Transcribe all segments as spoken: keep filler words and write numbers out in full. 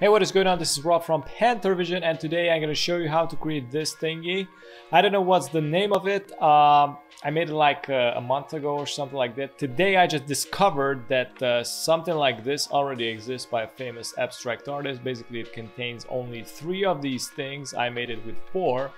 Hey, what is going on? This is Rob from Panther Vision, and today I'm gonna show you how to create this thingy. I don't know what's the name of it. Um, I made it like uh, a month ago or something like that. Today I just discovered that uh, something like this already exists by a famous abstract artist. Basically, it contains only three of these things. I made it with four.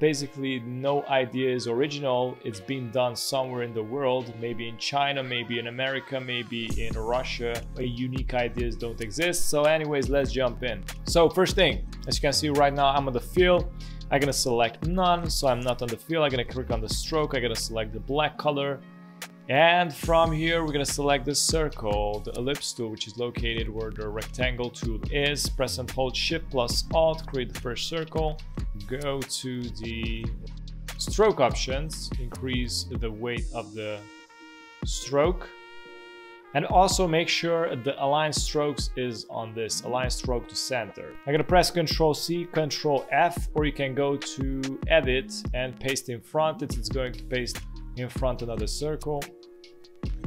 Basically, no idea is original. It's been done somewhere in the world, maybe in China, maybe in America, maybe in Russia. Unique ideas don't exist. So anyways, let's jump in. So first thing, as you can see right now, I'm on the fill. I'm gonna select none, so I'm not on the fill. I'm gonna click on the stroke. I'm gonna select the black color. And from here, we're gonna select the circle, the ellipse tool, which is located where the rectangle tool is. Press and hold Shift plus Alt, create the first circle. Go to the stroke options, increase the weight of the stroke, and also make sure the align strokes is on this, align stroke to center. I'm gonna press Control C, Control F, or you can go to edit and paste in front. It's going to paste in front another circle.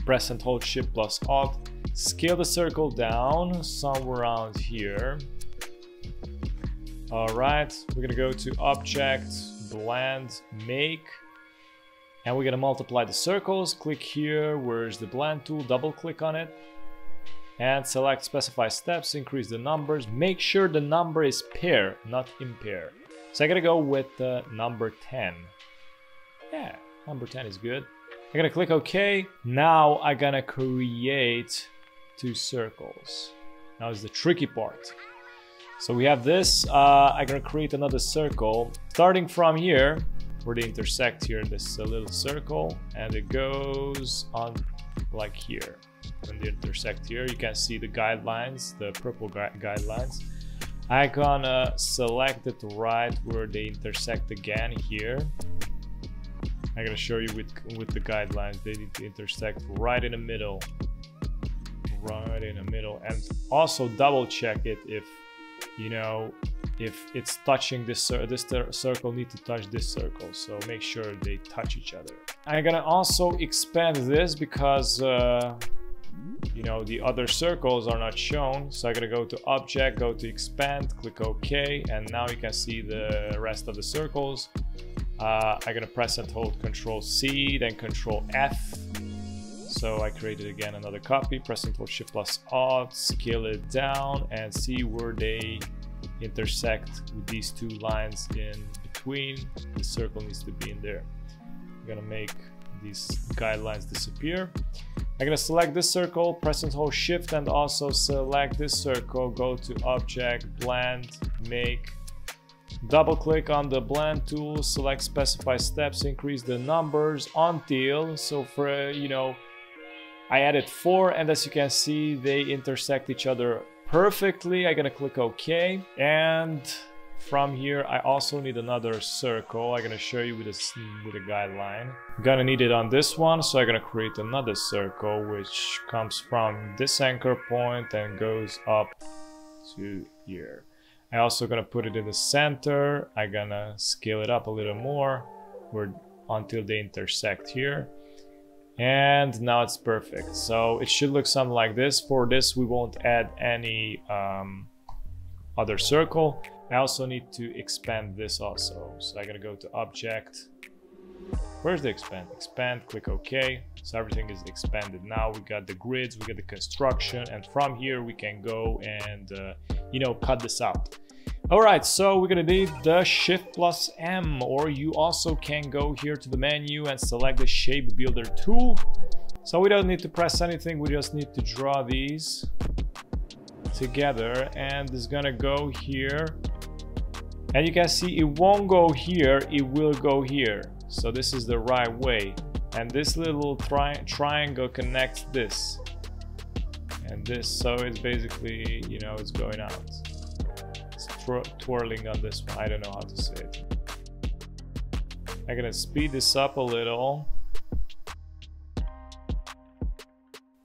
Press and hold Shift plus Alt, scale the circle down somewhere around here. All right, we're gonna go to Object, Blend, Make, and we're gonna multiply the circles. Click here, where's the blend tool, double click on it, and select Specify Steps, increase the numbers. Make sure the number is pair, not impair. So I'm gonna go with uh, number ten. Yeah, number ten is good. I'm gonna click OK. Now I'm gonna create two circles. Now is the tricky part. So we have this, uh, I'm gonna create another circle, starting from here, where they intersect here, this little circle, and it goes on like here. When they intersect here, you can see the guidelines, the purple gu guidelines. I'm gonna select it right where they intersect again here. I'm gonna show you with, with the guidelines, they need to intersect right in the middle. Right in the middle, and also double check it if you know, if it's touching this, uh, this circle, need to touch this circle. So make sure they touch each other. I'm gonna also expand this because, uh, you know, the other circles are not shown. So I'm gonna go to Object, go to Expand, click OK. And now you can see the rest of the circles. Uh, I'm gonna press and hold Control C, then Control F. So I created again another copy, press and hold Shift plus Alt, scale it down and see where they intersect with these two lines in between. The circle needs to be in there. I'm gonna make these guidelines disappear. I'm gonna select this circle, press and hold Shift and also select this circle, go to Object, Blend, Make, double click on the blend tool, select Specify Steps, increase the numbers until, so for, you know, I added four, and as you can see, they intersect each other perfectly. I'm gonna click OK. And from here, I also need another circle. I'm gonna show you with a, with a guideline. I'm gonna need it on this one, so I'm gonna create another circle, which comes from this anchor point and goes up to here. I'm also gonna put it in the center. I'm gonna scale it up a little more where, until they intersect here. And now it's perfect. So it should look something like this. For this, we won't add any um, other circle. I also need to expand this also. So I'm gonna go to Object. Where's the expand? Expand, click OK. So everything is expanded. Now we got the grids, we got the construction, and from here we can go and, uh, you know, cut this out. All right, so we're gonna need the Shift plus M, or you also can go here to the menu and select the Shape Builder tool. So we don't need to press anything, we just need to draw these together, and it's gonna go here. And you can see it won't go here, it will go here. So this is the right way. And this little tri- triangle connects this and this, so it's basically, you know, it's going out. Twirling on this one. I don't know how to say it. I'm gonna speed this up a little.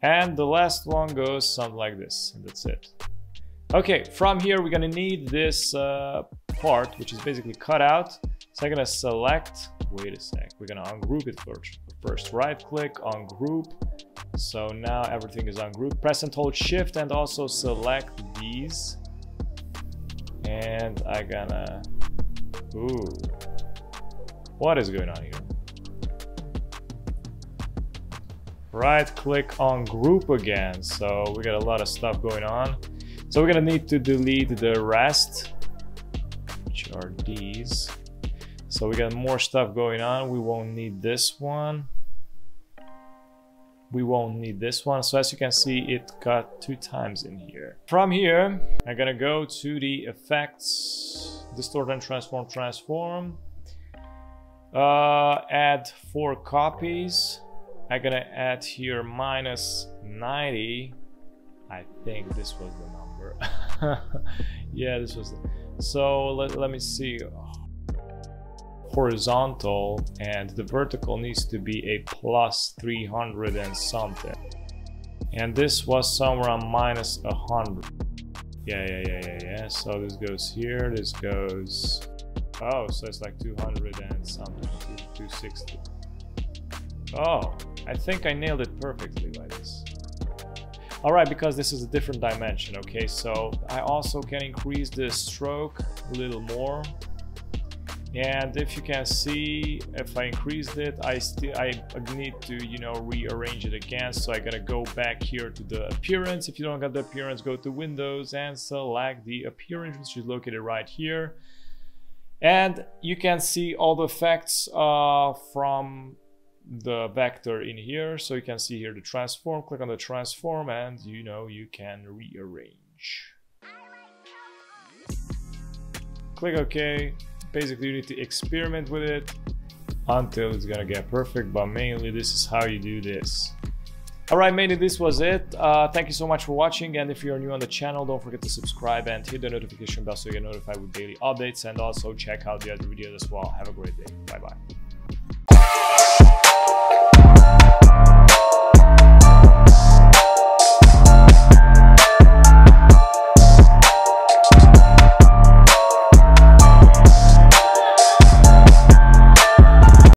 And the last one goes something like this, and that's it. Okay, from here we're gonna need this uh, part, which is basically cut out. So I'm gonna select, wait a sec, we're gonna ungroup it first. First right click, ungroup. So now everything is ungrouped. Press and hold Shift and also select these. And I gonna, ooh, what is going on here? Right click on group again. So we got a lot of stuff going on. So we're gonna need to delete the rest, which are these. So we got more stuff going on. We won't need this one. We won't need this one. So as you can see, it got two times in here. From here, I'm gonna go to the effects, distort and transform, transform. Uh, add four copies. I'm gonna add here minus ninety. I think this was the number. Yeah, this was. The... So let, let me see. Horizontal, and the vertical needs to be a plus three hundred and something, and this was somewhere on minus one hundred. Yeah, yeah, yeah, yeah, yeah. So this goes here, this goes, oh, so it's like two hundred and something, two sixty. Oh, I think I nailed it perfectly like this. All right, because this is a different dimension. Okay, so I also can increase the stroke a little more. And if you can see, if I increased it, I still I need to, you know, rearrange it again. So I'm gonna go back here to the appearance. If you don't got the appearance, go to Windows and select the appearance, which is located right here. And you can see all the effects uh, from the vector in here. So you can see here the transform. Click on the transform, and you know you can rearrange. Click OK. Basically, you need to experiment with it until it's gonna get perfect, but mainly this is how you do this. All right, mainly this was it. Uh, thank you so much for watching, and if you're new on the channel, don't forget to subscribe and hit the notification bell so you get notified with daily updates, and also check out the other videos as well. Have a great day. Bye-bye.